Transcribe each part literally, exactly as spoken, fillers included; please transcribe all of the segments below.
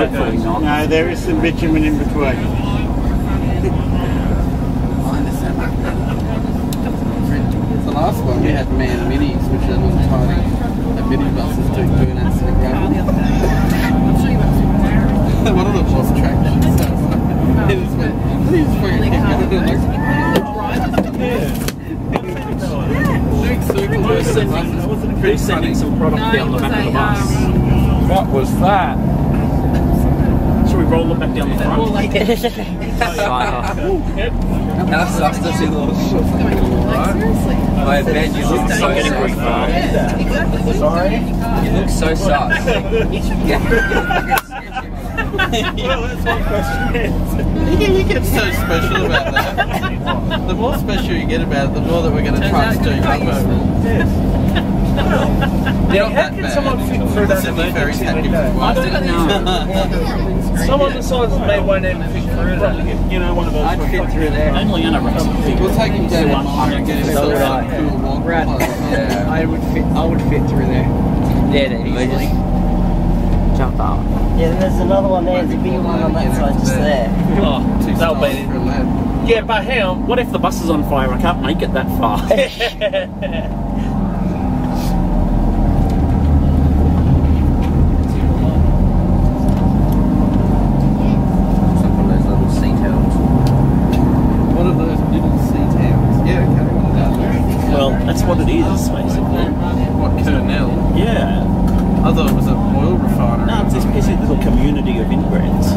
Hopefully not. No, there is some bitumen in between. Last one, we had man minis, which are little tiny mini buses doing donuts in the ground. One of them was traction, so it was like, it was fucking doing circles with buses. Pretty sending some product no, down the back of the bus. Um, what was that? Should we roll it back down the front? How sucks does he look? Seriously? I bet you look so sus. Yeah, exactly. Sorry? You look so sus. Well, that's one question. You get so special about that. The more special you get about it, the more that we're going to try and do up over. Now, how can bad. someone fit through that emergency window? I don't know. Someone decides they won't even fit through that. You know, one of those. I'd fit through there. Only on a racing figure. We'll take him down to mine and get himself a cool walk. Yeah, I would fit. I would fit through there. Yeah, there easily. Jump out. Yeah, there's another one there. There's a big one on that side, just there. Oh, that'll be it. Yeah, but hang on. What if the bus is on fire? I can't make it that far. That's what it is, basically. What, Kurnell? Yeah. I thought it was an oil refinery. No, it's this pissy little community of inbreds.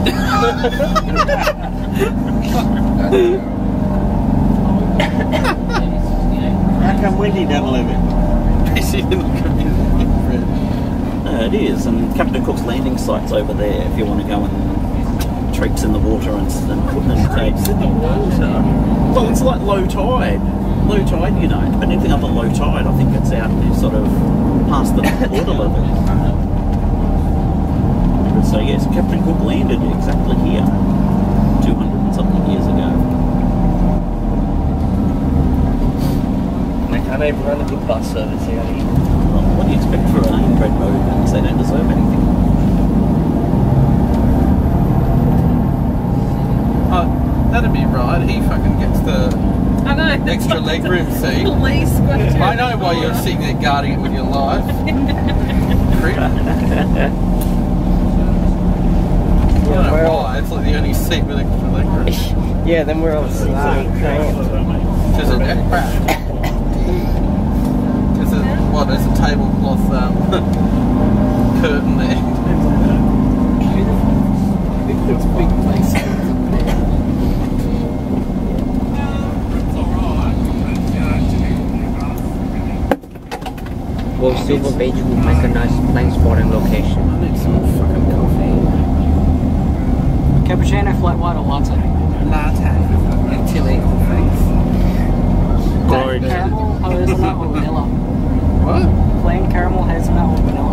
How come Wendy doesn't live it? Pissy little community of inbreds. No, it is, and Captain Cook's landing site's over there if you want to go and traipse in the water and, and put them traipse in the water. Well, it's like low tide. Low tide, you know, but anything under low tide, I think it's out sort of past the water level. But so yes, Captain Cook landed exactly here, two hundred and something years ago. They can't even run a good bus service here. Well, what do you expect for an inbred road? They don't deserve anything. Oh, that'd be right. He fucking gets the. I know. Extra leg room seat. I know why you're sitting there guarding it with your life. You know why? It's like the only seat with extra leg room. Yeah, then we're all stuck. There's a neck wrap. There's a what? There's a tablecloth um, curtain there. It's a big place. Well, Silver Beach would make a nice playing spot and location. I need some fucking coffee. Cappuccino, flat white, or latte? Latte. And chili, all things. Plain caramel, hazelnut, or vanilla? What? Plain caramel, hazelnut, or vanilla?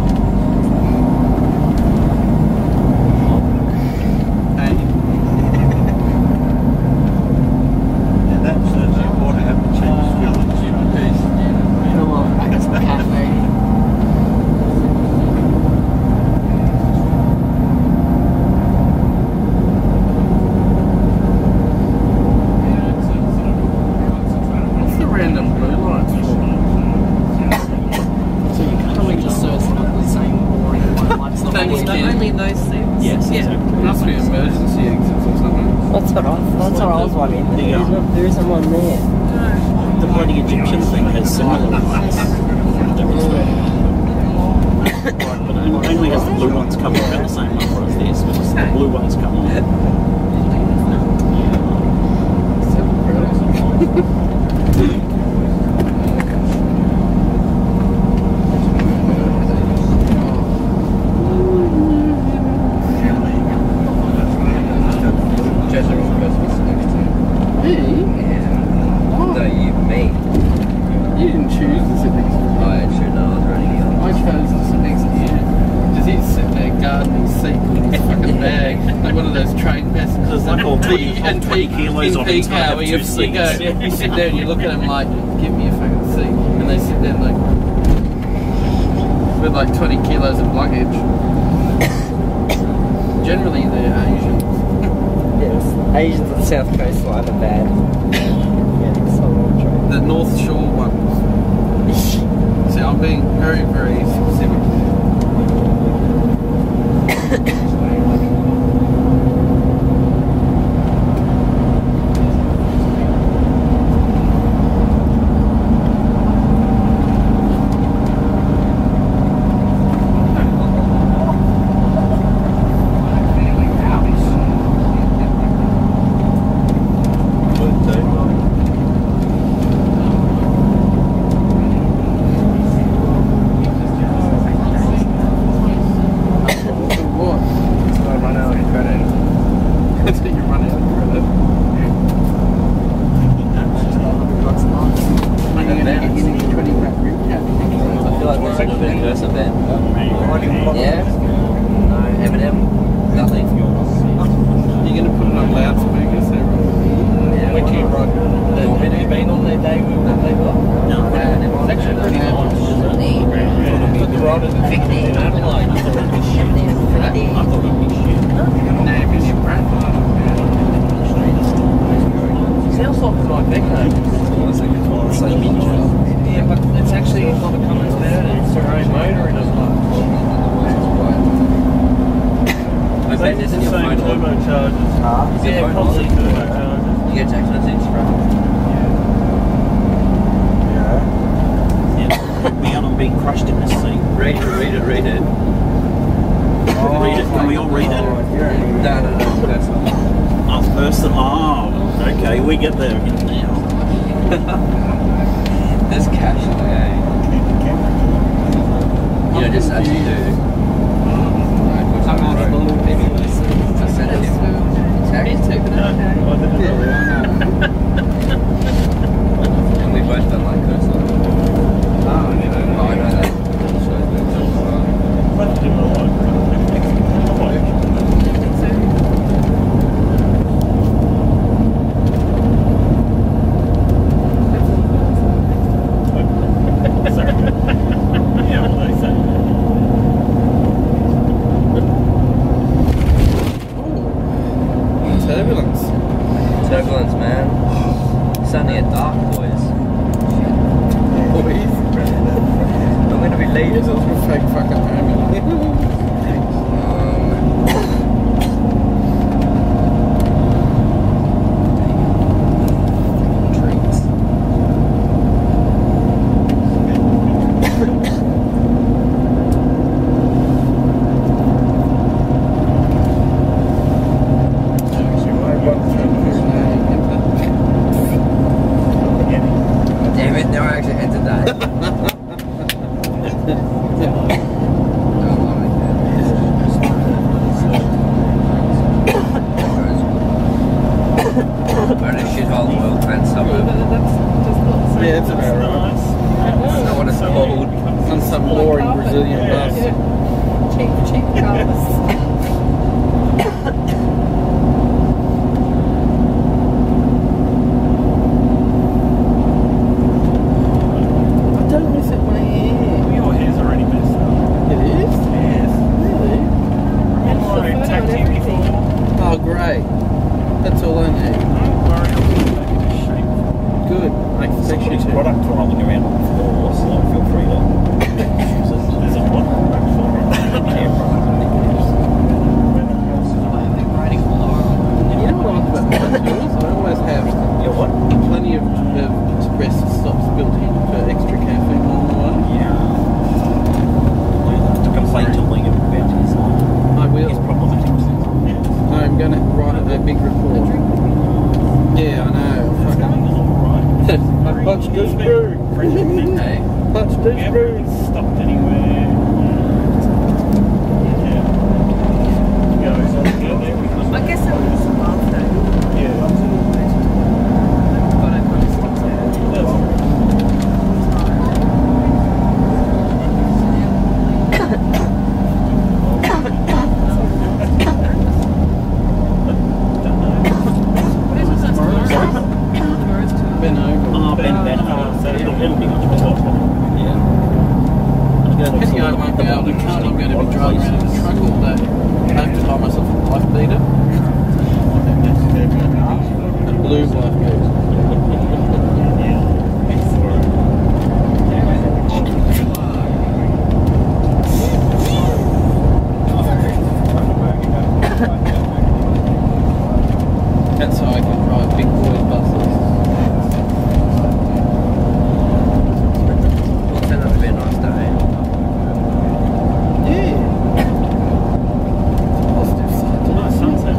And that certainly ought to have to change. You go, you sit there and you look at them like, give me a fucking seat. And they sit there like, with like twenty kilos of luggage. generally the Asians. Yes, Asians on the south coastline are bad. Yeah, so the North Shore ones. See, I'm being very, very specific. It's That's how I can drive big boy buses. Well, it's another bit nice day. Yeah. Positive side. Nice sunset.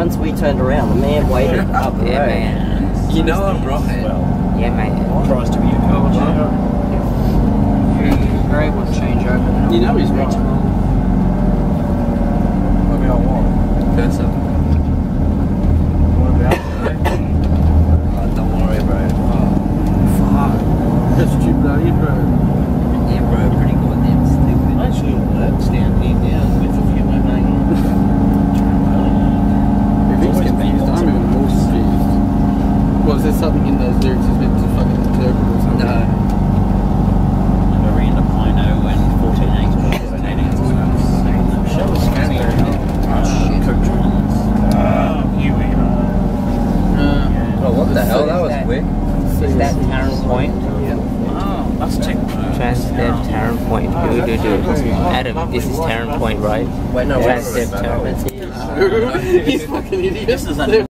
Once we turned around, the man waited up the yeah, road. Man. You know I'm right. Well, yeah, mate. Tries to be a cold You're able to change over. You know he's right. What about what? Cursor. What about that? Don't worry, bro. Oh, fuck. That's stupid, are you, bro? Yeah, bro, pretty goddamn stupid. Actually, all that's down here now. With a few of my mates. Was there something in those lyrics that's meant to fucking interpret or something? No. What the hell? That was quick. Is that Taren Point? Yeah. Oh, let's check. Trans Dev Taren Point. Do do do. Adam, this is Taren Point, right? Wait, no. Trans Dev Taren. He's fucking idiot. This is